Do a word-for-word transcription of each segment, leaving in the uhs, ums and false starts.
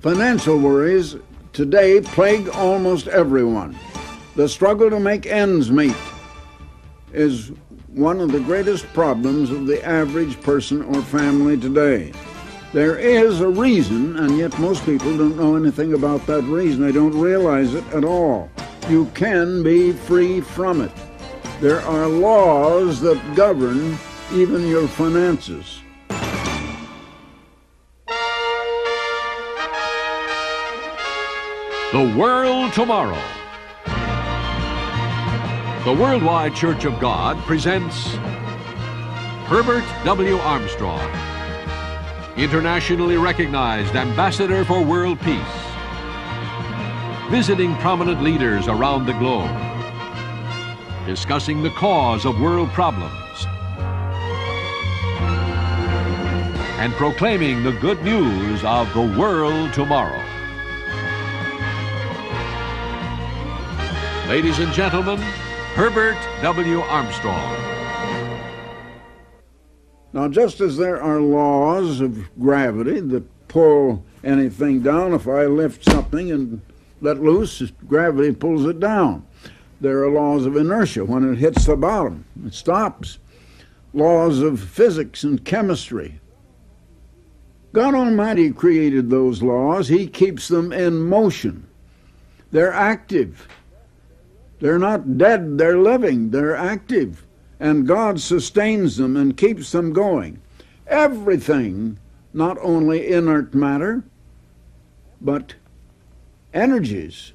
Financial worries today plague almost everyone. The struggle to make ends meet is one of the greatest problems of the average person or family today. There is a reason, and yet most people don't know anything about that reason. They don't realize it at all. You can be free from it. There are laws that govern even your finances. The World Tomorrow. The Worldwide Church of God presents Herbert W. Armstrong, internationally recognized ambassador for world peace, visiting prominent leaders around the globe, discussing the cause of world problems, and proclaiming the good news of the world tomorrow. Ladies and gentlemen, Herbert W. Armstrong. Now, just as there are laws of gravity that pull anything down, if I lift something and let loose, gravity pulls it down. There are laws of inertia. When it hits the bottom, it stops. Laws of physics and chemistry. God Almighty created those laws. He keeps them in motion. They're active. They're not dead, they're living, they're active. And God sustains them and keeps them going. Everything, not only inert matter, but energies.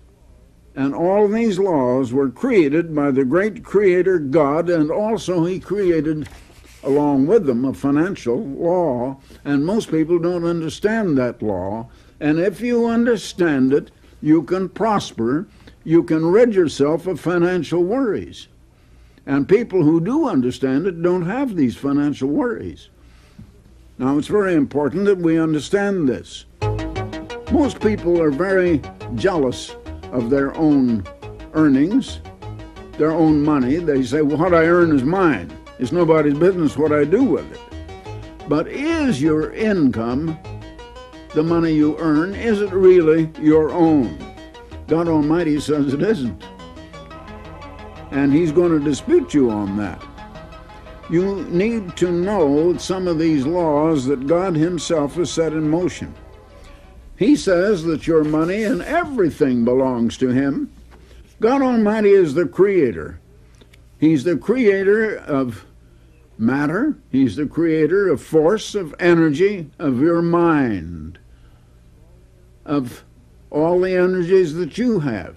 And all these laws were created by the great Creator God, and also He created, along with them, a financial law. And most people don't understand that law. And if you understand it, you can prosper. You can rid yourself of financial worries. And people who do understand it don't have these financial worries. Now, it's very important that we understand this. Most people are very jealous of their own earnings, their own money. They say, well, what I earn is mine. It's nobody's business what I do with it. But is your income, the money you earn, is it really your own? God Almighty says it isn't. And He's going to dispute you on that. You need to know some of these laws that God Himself has set in motion. He says that your money and everything belongs to Him. God Almighty is the Creator. He's the Creator of matter. He's the Creator of force, of energy, of your mind, of all the energies that you have,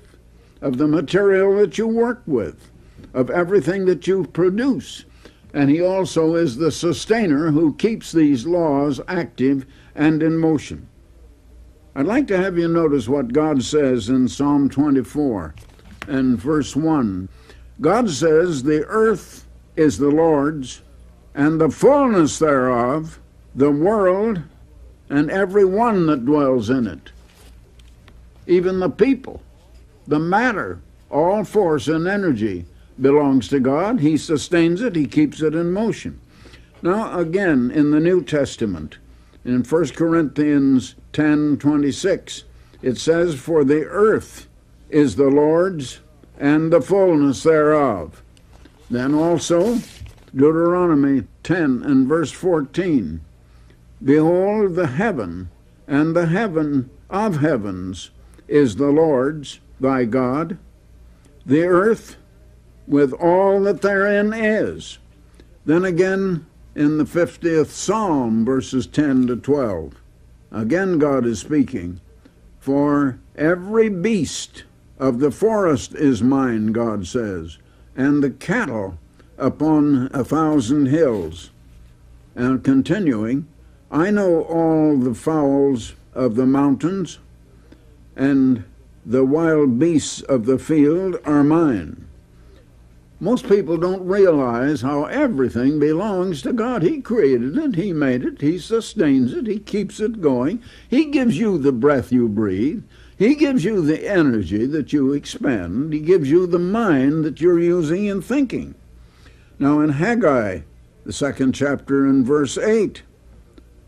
of the material that you work with, of everything that you produce. And He also is the sustainer who keeps these laws active and in motion. I'd like to have you notice what God says in Psalm twenty-four and verse one. God says, the earth is the Lord's, and the fullness thereof, the world, and every one that dwells in it. Even the people, the matter, all force and energy belongs to God. He sustains it. He keeps it in motion. Now, again, in the New Testament, in First Corinthians ten twenty-six, it says, for the earth is the Lord's and the fullness thereof. Then also, Deuteronomy ten and verse fourteen, behold, the heaven and the heaven of heavens is the Lord's, thy God, the earth with all that therein is. Then again, in the fiftieth Psalm, verses ten to twelve, again God is speaking, for every beast of the forest is mine, God says, and the cattle upon a thousand hills. And continuing, I know all the fowls of the mountains, and the wild beasts of the field are mine. Most people don't realize how everything belongs to God. He created it, He made it, He sustains it, He keeps it going. He gives you the breath you breathe. He gives you the energy that you expend. He gives you the mind that you're using in thinking. Now in Haggai, the second chapter and verse eight,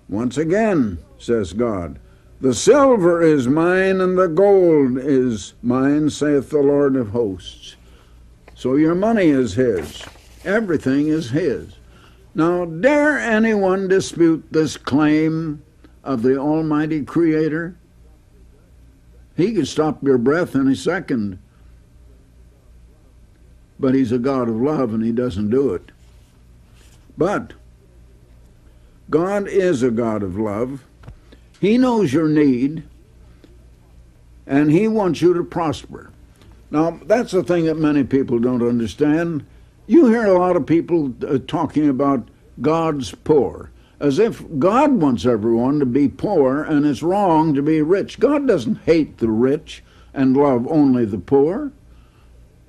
once again, says God, The silver is mine, and the gold is mine, saith the Lord of hosts. So your money is his. Everything is his. Now, dare anyone dispute this claim of the Almighty Creator? He can stop your breath any second. But he's a God of love, and he doesn't do it. But God is a God of love. He knows your need, and he wants you to prosper. Now, that's the thing that many people don't understand. You hear a lot of people uh, talking about God's poor, as if God wants everyone to be poor and it's wrong to be rich. God doesn't hate the rich and love only the poor.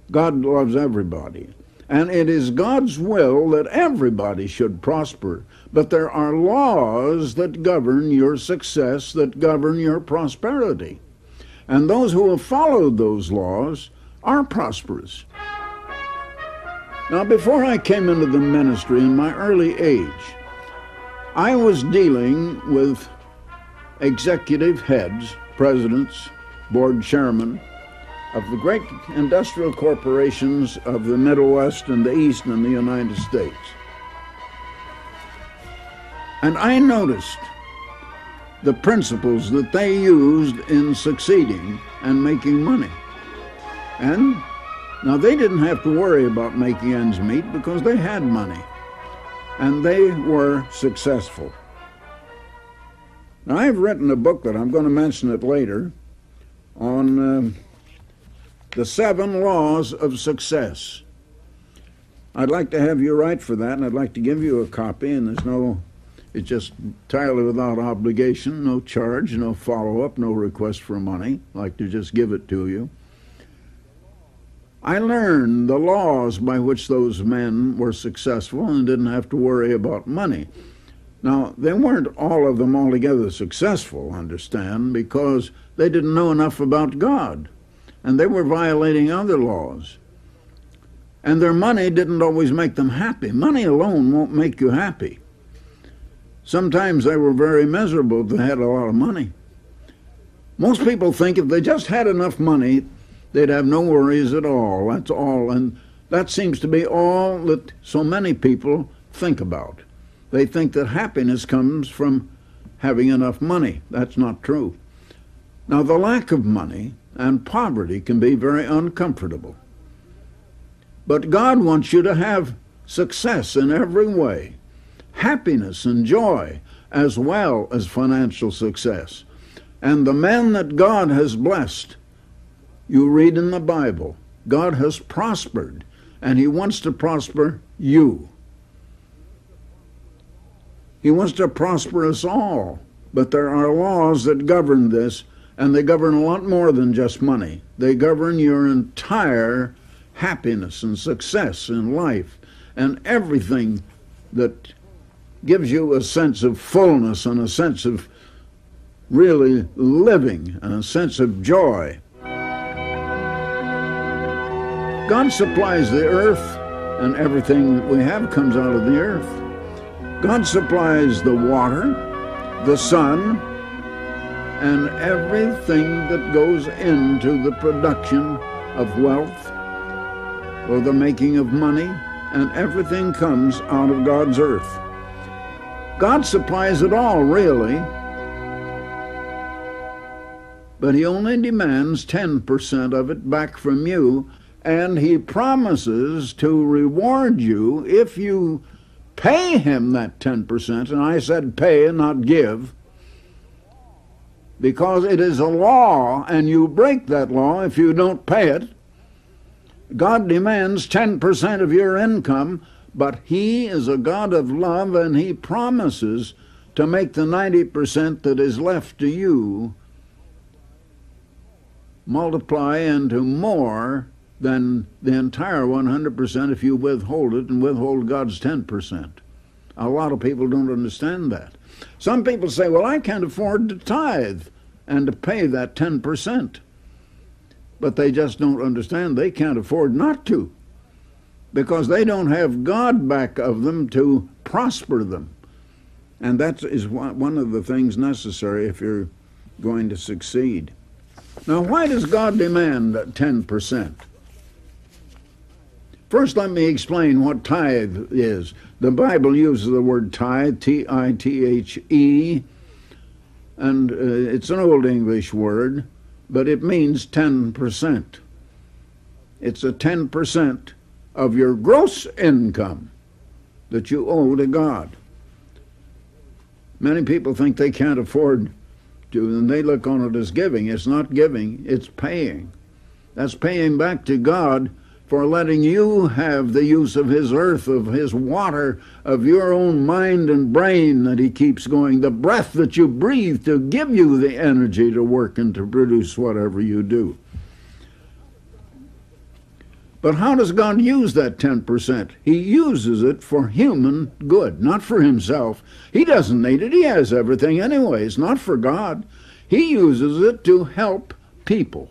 God loves everybody. And it is God's will that everybody should prosper. But there are laws that govern your success, that govern your prosperity. And those who have followed those laws are prosperous. Now, before I came into the ministry in my early age, I was dealing with executive heads, presidents, board chairmen, of the great industrial corporations of the Middle West and the East and the United States. And I noticed the principles that they used in succeeding and making money. And now they didn't have to worry about making ends meet because they had money and they were successful. Now I've written a book that I'm going to mention it later on uh, The Seven Laws of Success. I'd like to have you write for that, and I'd like to give you a copy, and there's no, it's just entirely without obligation, no charge, no follow-up, no request for money. I'd like to just give it to you. I learned the laws by which those men were successful and didn't have to worry about money. Now, they weren't all of them altogether successful, understand, because they didn't know enough about God. And they were violating other laws. And their money didn't always make them happy. Money alone won't make you happy. Sometimes they were very miserable if they had a lot of money. Most people think if they just had enough money, they'd have no worries at all. That's all. And that seems to be all that so many people think about. They think that happiness comes from having enough money. That's not true. Now, the lack of money and poverty can be very uncomfortable. But God wants you to have success in every way, happiness and joy, as well as financial success. And the men that God has blessed, you read in the Bible, God has prospered, and he wants to prosper you. He wants to prosper us all, but there are laws that govern this. And they govern a lot more than just money. They govern your entire happiness and success in life and everything that gives you a sense of fullness and a sense of really living and a sense of joy. God supplies the earth, and everything that we have comes out of the earth. God supplies the water, the sun, and everything that goes into the production of wealth or the making of money, and everything comes out of God's earth. God supplies it all, really, but he only demands ten percent of it back from you, and he promises to reward you if you pay him that ten percent, and I said pay and not give, because it is a law, and you break that law if you don't pay it. God demands ten percent of your income, but he is a God of love, and he promises to make the ninety percent that is left to you multiply into more than the entire one hundred percent if you withhold it and withhold God's ten percent. A lot of people don't understand that. Some people say, well, I can't afford to tithe and to pay that ten percent. But they just don't understand. They can't afford not to, because they don't have God back of them to prosper them. And that is one of the things necessary if you're going to succeed. Now, why does God demand ten percent? First, let me explain what tithe is. The Bible uses the word tithe, T I T H E, and uh, it's an old English word, but it means ten percent. It's a ten percent of your gross income that you owe to God. Many people think they can't afford to, and they look on it as giving. It's not giving, it's paying. That's paying back to God for letting you have the use of His earth, of His water, of your own mind and brain that He keeps going, the breath that you breathe to give you the energy to work and to produce whatever you do. But how does God use that ten percent? He uses it for human good, not for Himself. He doesn't need it. He has everything anyway. It's not for God. He uses it to help people.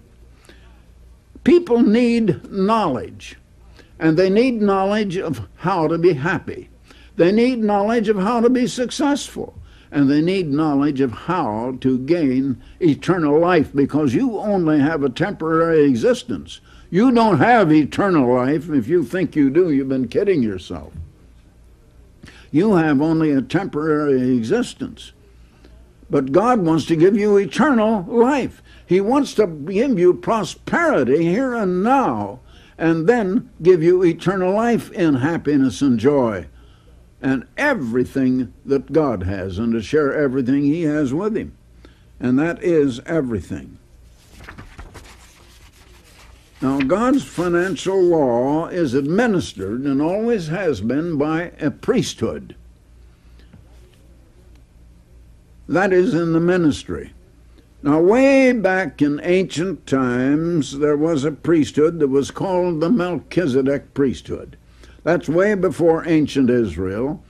People need knowledge, and they need knowledge of how to be happy. They need knowledge of how to be successful, and they need knowledge of how to gain eternal life, because you only have a temporary existence. You don't have eternal life. If you think you do, you've been kidding yourself. You have only a temporary existence. But God wants to give you eternal life. He wants to give you prosperity here and now, and then give you eternal life in happiness and joy and everything that God has, and to share everything He has with Him. And that is everything. Now, God's financial law is administered, and always has been, by a priesthood. That is, in the ministry. Now, way back in ancient times, there was a priesthood that was called the Melchizedek priesthood. That's way before ancient Israel.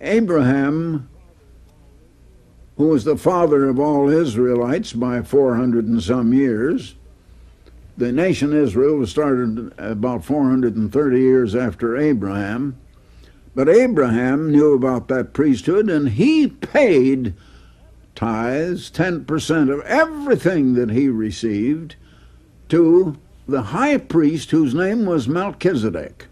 Abraham, who was the father of all Israelites by four hundred and some years. The nation Israel was started about four hundred and thirty years after Abraham. But Abraham knew about that priesthood, and he paid tithes, ten percent of everything that he received, to the high priest whose name was Melchizedek.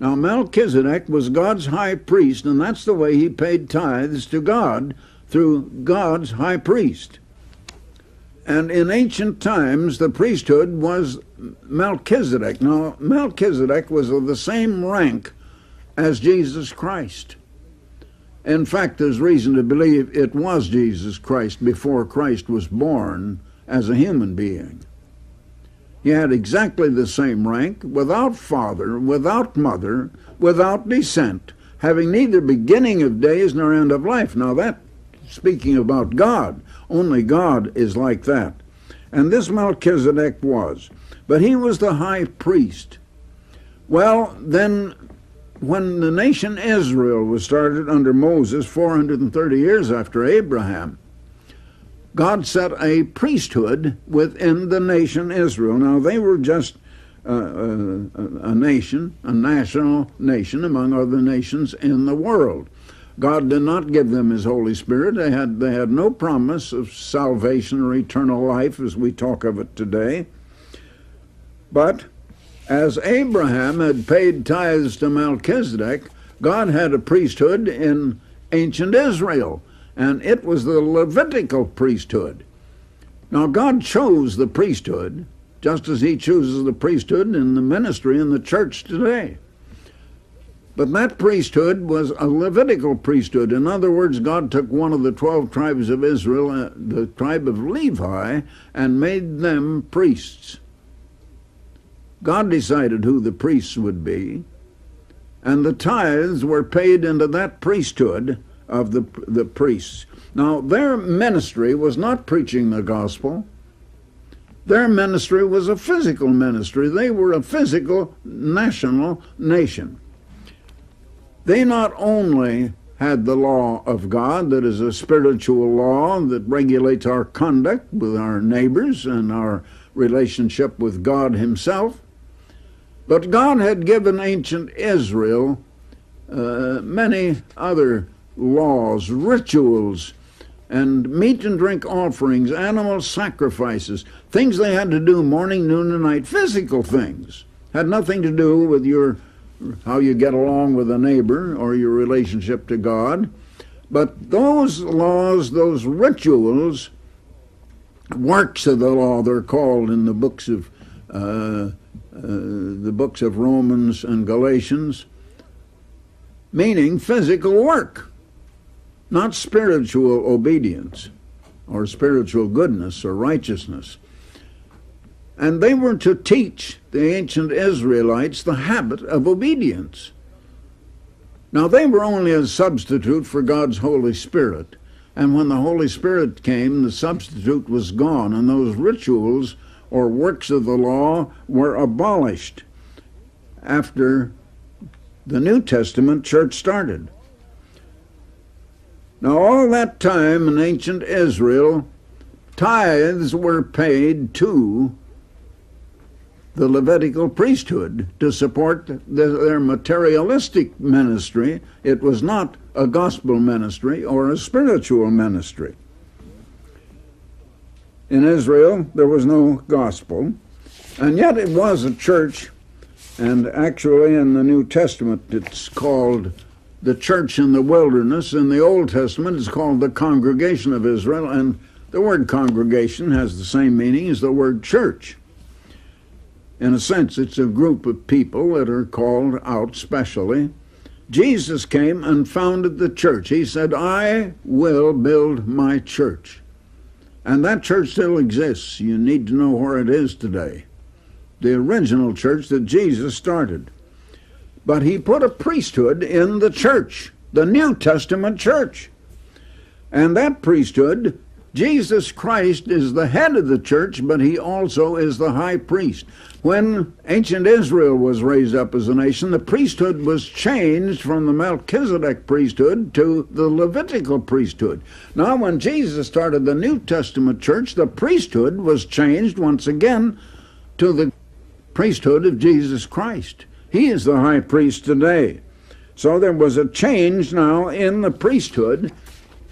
Now, Melchizedek was God's high priest, and that's the way he paid tithes to God, through God's high priest. And in ancient times, the priesthood was Melchizedek. Now, Melchizedek was of the same rank as Jesus Christ. In fact, there's reason to believe it was Jesus Christ before Christ was born as a human being. He had exactly the same rank, without father, without mother, without descent, having neither beginning of days nor end of life. Now that, speaking about God, only God is like that. And this Melchizedek was. But he was the high priest. Well, then, when the nation Israel was started under Moses, four hundred and thirty years after Abraham, God set a priesthood within the nation Israel. Now, they were just uh, a, a nation, a national nation among other nations in the world. God did not give them His Holy Spirit. They had, they had no promise of salvation or eternal life as we talk of it today. But as Abraham had paid tithes to Melchizedek, God had a priesthood in ancient Israel. And it was the Levitical priesthood. Now, God chose the priesthood, just as He chooses the priesthood in the ministry in the church today. But that priesthood was a Levitical priesthood. In other words, God took one of the twelve tribes of Israel, the tribe of Levi, and made them priests. God decided who the priests would be, and the tithes were paid into that priesthood of the, the priests. Now, their ministry was not preaching the gospel. Their ministry was a physical ministry. They were a physical national nation. They not only had the law of God, that is a spiritual law that regulates our conduct with our neighbors and our relationship with God Himself, but God had given ancient Israel uh, many other laws, rituals, and meat and drink offerings, animal sacrifices, things they had to do morning, noon, and night, physical things. Had nothing to do with your how you get along with a neighbor or your relationship to God. But those laws, those rituals, works of the law, they're called in the books of uh, uh, the books of Romans and Galatians, meaning physical work, not spiritual obedience or spiritual goodness or righteousness. And they were to teach the ancient Israelites the habit of obedience. Now, they were only a substitute for God's Holy Spirit. And when the Holy Spirit came, the substitute was gone, and those rituals or works of the law were abolished after the New Testament church started. Now, all that time in ancient Israel, tithes were paid to the Levitical priesthood to support the, their materialistic ministry. It was not a gospel ministry or a spiritual ministry. In Israel, there was no gospel, and yet it was a church, and actually in the New Testament it's called the church in the wilderness. In the Old Testament it's called the congregation of Israel, and the word congregation has the same meaning as the word church. In a sense, it's a group of people that are called out specially. Jesus came and founded the church. He said, I will build my church. And that church still exists. You need to know where it is today. The original church that Jesus started. But he put a priesthood in the church, the New Testament church. And that priesthood, Jesus Christ is the head of the church, but he also is the high priest. When ancient Israel was raised up as a nation, the priesthood was changed from the Melchizedek priesthood to the Levitical priesthood. Now, when Jesus started the New Testament church, the priesthood was changed once again to the priesthood of Jesus Christ. He is the high priest today. So there was a change now in the priesthood,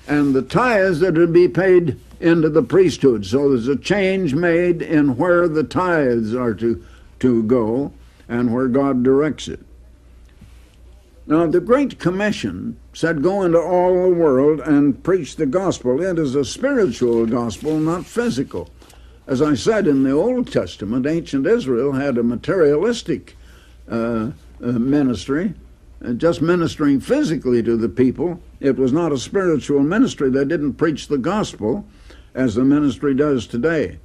and the tithes that would be paid into the priesthood. So there's a change made in where the tithes are to, to go and where God directs it. Now, the Great Commission said, go into all the world and preach the gospel. It is a spiritual gospel, not physical. As I said, in the Old Testament, ancient Israel had a materialistic uh, uh, ministry, just ministering physically to the people. It was not a spiritual ministry. They didn't preach the gospel as the ministry does today.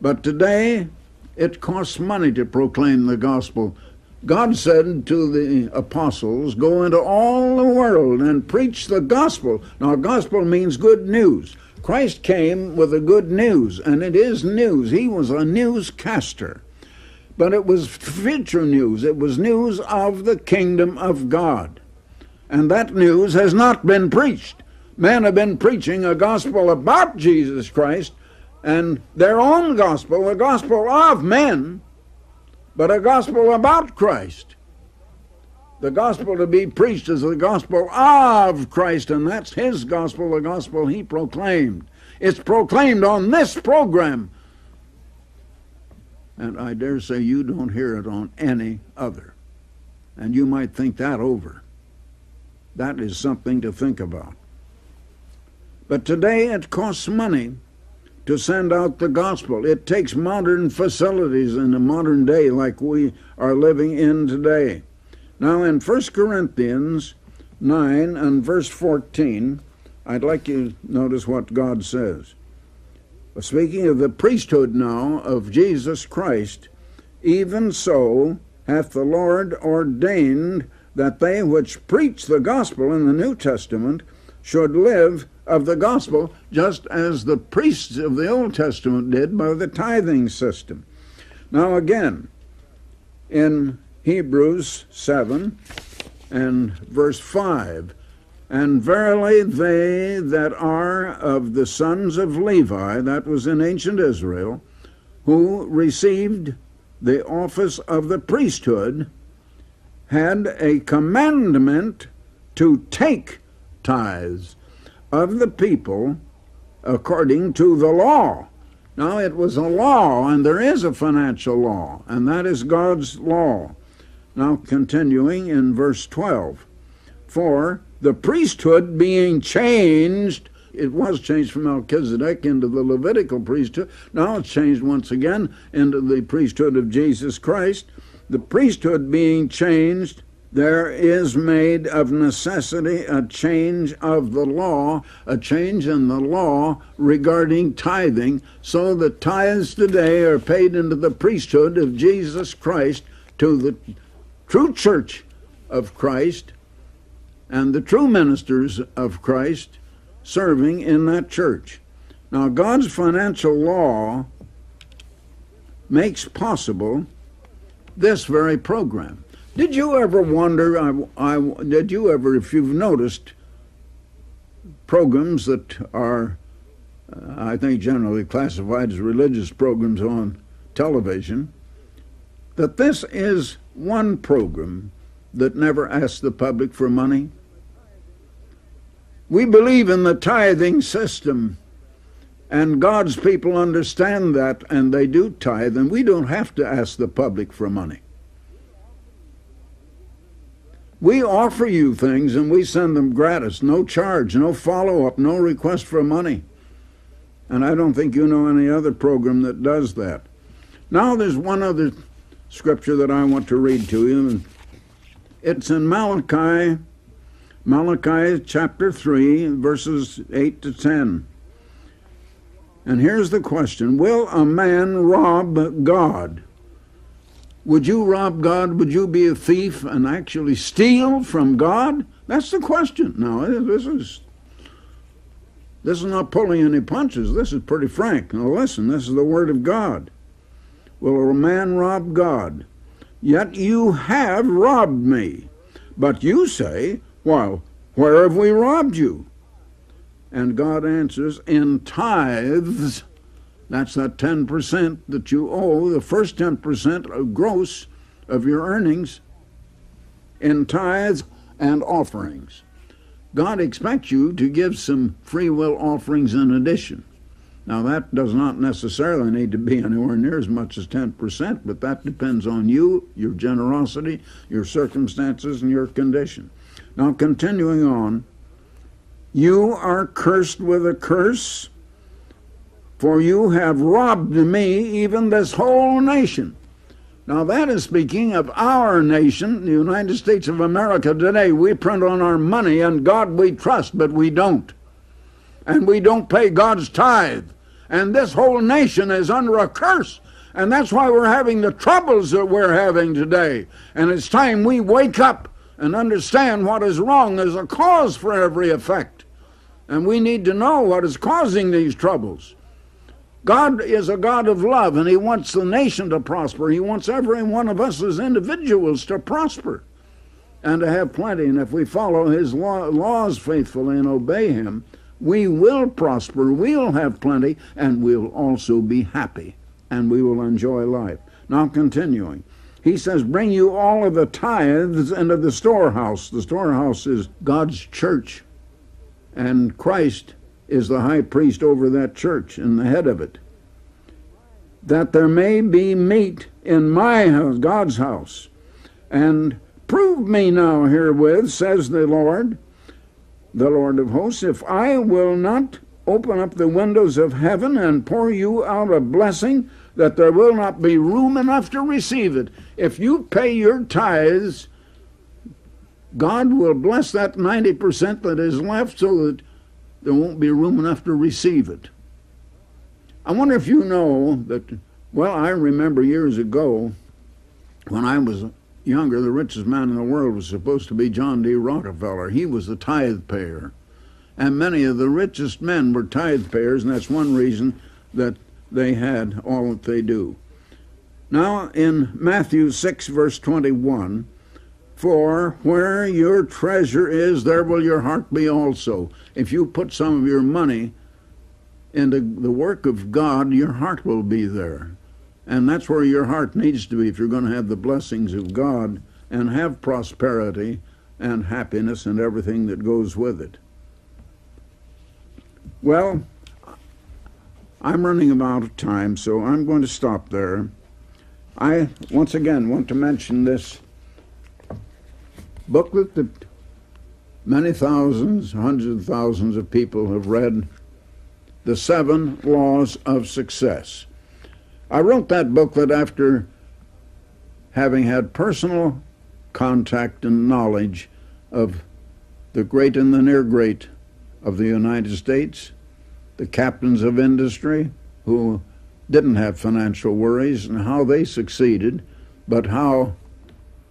But today, it costs money to proclaim the gospel. God said to the apostles, go into all the world and preach the gospel. Now, gospel means good news. Christ came with the good news, and it is news. He was a newscaster. But it was future news. It was news of the kingdom of God. And that news has not been preached. Men have been preaching a gospel about Jesus Christ and their own gospel, a gospel of men, but a gospel about Christ. The gospel to be preached is the gospel of Christ, and that's his gospel, the gospel he proclaimed. It's proclaimed on this program. And I dare say you don't hear it on any other. And you might think that over. That is something to think about. But today it costs money to send out the gospel. It takes modern facilities in a modern day like we are living in today. Now, in First Corinthians nine and verse fourteen, I'd like you to notice what God says. Speaking of the priesthood now of Jesus Christ, even so hath the Lord ordained that they which preach the gospel in the New Testament should live of the gospel, just as the priests of the Old Testament did by the tithing system. Now again, in Hebrews seven and verse five, and verily they that are of the sons of Levi, that was in ancient Israel, who received the office of the priesthood, had a commandment to take tithes of the people according to the law. Now, it was a law, and there is a financial law, and that is God's law. Now, continuing in verse twelve, for the priesthood being changed, it was changed from Melchizedek into the Levitical priesthood. Now it's changed once again into the priesthood of Jesus Christ. The priesthood being changed, there is made of necessity a change of the law, a change in the law regarding tithing, so the tithes today are paid into the priesthood of Jesus Christ to the true church of Christ and the true ministers of Christ serving in that church. Now, God's financial law makes possible this very program. Did you ever wonder, I, I, did you ever, if you've noticed programs that are, uh, I think, generally classified as religious programs on television, that this is one program that never asks the public for money? We believe in the tithing system, and God's people understand that, and they do tithe, and we don't have to ask the public for money. We offer you things and we send them gratis, no charge, no follow-up, no request for money. And I don't think you know any other program that does that. Now there's one other scripture that I want to read to you. And it's in Malachi, Malachi chapter three, verses eight to ten. And here's the question, will a man rob God? Would you rob God? Would you be a thief and actually steal from God? That's the question. Now, this is, this is not pulling any punches. This is pretty frank. Now, listen, this is the Word of God. Will a man rob God? Yet you have robbed me. But you say, well, where have we robbed you? And God answers, in tithes. That's that ten percent that you owe, the first ten percent of gross of your earnings in tithes and offerings. God expects you to give some free will offerings in addition. Now, that does not necessarily need to be anywhere near as much as ten percent, but that depends on you, your generosity, your circumstances, and your condition. Now, continuing on, you are cursed with a curse, for you have robbed me, even this whole nation. Now that is speaking of our nation, the United States of America today. We print on our money, and God we trust, but we don't. And we don't pay God's tithe. And this whole nation is under a curse. And that's why we're having the troubles that we're having today. And it's time we wake up and understand what is wrong. There's a cause for every effect. And we need to know what is causing these troubles. God is a God of love, and He wants the nation to prosper. He wants every one of us as individuals to prosper and to have plenty. And if we follow His law, laws faithfully and obey Him, we will prosper, we'll have plenty, and we'll also be happy, and we will enjoy life. Now continuing, He says, bring you all of the tithes into the storehouse. The storehouse is God's church, and Christ is the high priest over that church and the head of it, that there may be meat in my house, God's house. And prove me now herewith, says the Lord, the Lord of hosts, if I will not open up the windows of heaven and pour you out a blessing, that there will not be room enough to receive it. If you pay your tithes, God will bless that ninety percent that is left so that there won't be room enough to receive it. I wonder if you know that, well, I remember years ago when I was younger, the richest man in the world was supposed to be John D. Rockefeller. He was the tithe payer. And many of the richest men were tithe payers, and that's one reason that they had all that they do. Now, in Matthew six, verse twenty-one, for where your treasure is, there will your heart be also. If you put some of your money into the work of God, your heart will be there. And that's where your heart needs to be if you're going to have the blessings of God and have prosperity and happiness and everything that goes with it. Well, I'm running about out of time, so I'm going to stop there. I, once again, want to mention this booklet that many thousands, hundreds of thousands of people have read, The Seven Laws of Success. I wrote that booklet after having had personal contact and knowledge of the great and the near-great of the United States, the captains of industry who didn't have financial worries, and how they succeeded, but how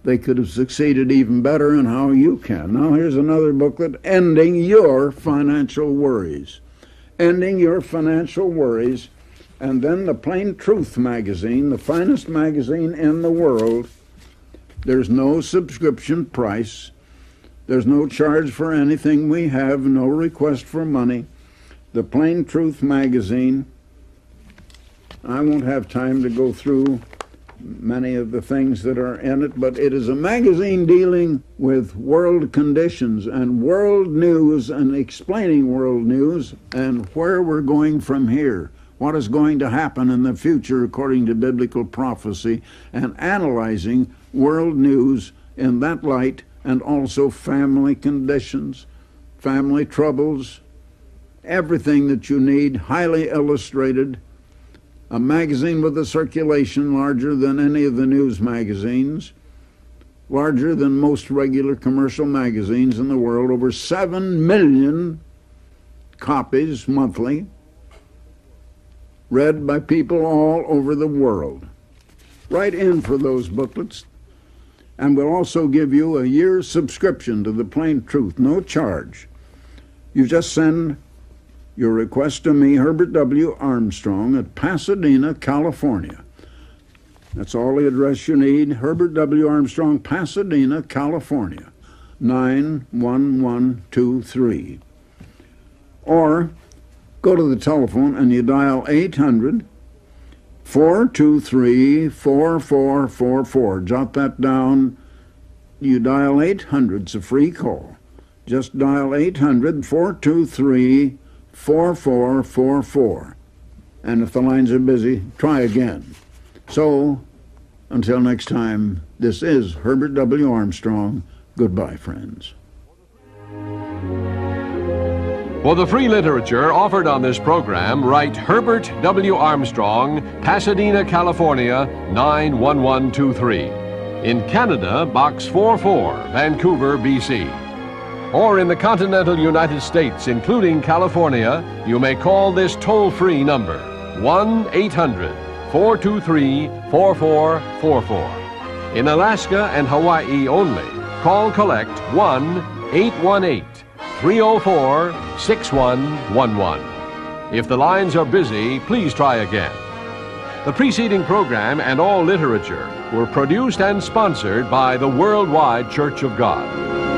they could have succeeded even better and how you can. Now here's another booklet, Ending Your Financial Worries. Ending Your Financial Worries, and then the Plain Truth magazine, the finest magazine in the world. There's no subscription price. There's no charge for anything we have, no request for money. The Plain Truth magazine. I won't have time to go through many of the things that are in it, but it is a magazine dealing with world conditions and world news and explaining world news and where we're going from here, what is going to happen in the future according to biblical prophecy, and analyzing world news in that light and also family conditions, family troubles, everything that you need, highly illustrated. A magazine with a circulation larger than any of the news magazines, larger than most regular commercial magazines in the world, over seven million copies monthly, read by people all over the world. Write in for those booklets, and we'll also give you a year's subscription to The Plain Truth, no charge. You just send your request to me, Herbert W. Armstrong, at Pasadena, California. That's all the address you need, Herbert W. Armstrong, Pasadena, California, nine one one two three. Or go to the telephone and you dial eight hundred, four two three, four four four four. Jot that down. You dial eight hundred. It's a free call. Just dial eight hundred, four two three, four four four four. four four four four, and if the lines are busy, try again. So, until next time, this is Herbert W. Armstrong. Goodbye, friends. For the free literature offered on this program, write Herbert W. Armstrong, Pasadena, California, nine one one two three. In Canada, Box four four, Vancouver, B C Or in the continental United States, including California, you may call this toll-free number, one eight hundred, four two three, four four four four. In Alaska and Hawaii only, call collect one eight one eight, three oh four, six one one one. If the lines are busy, please try again. The preceding program and all literature were produced and sponsored by the Worldwide Church of God.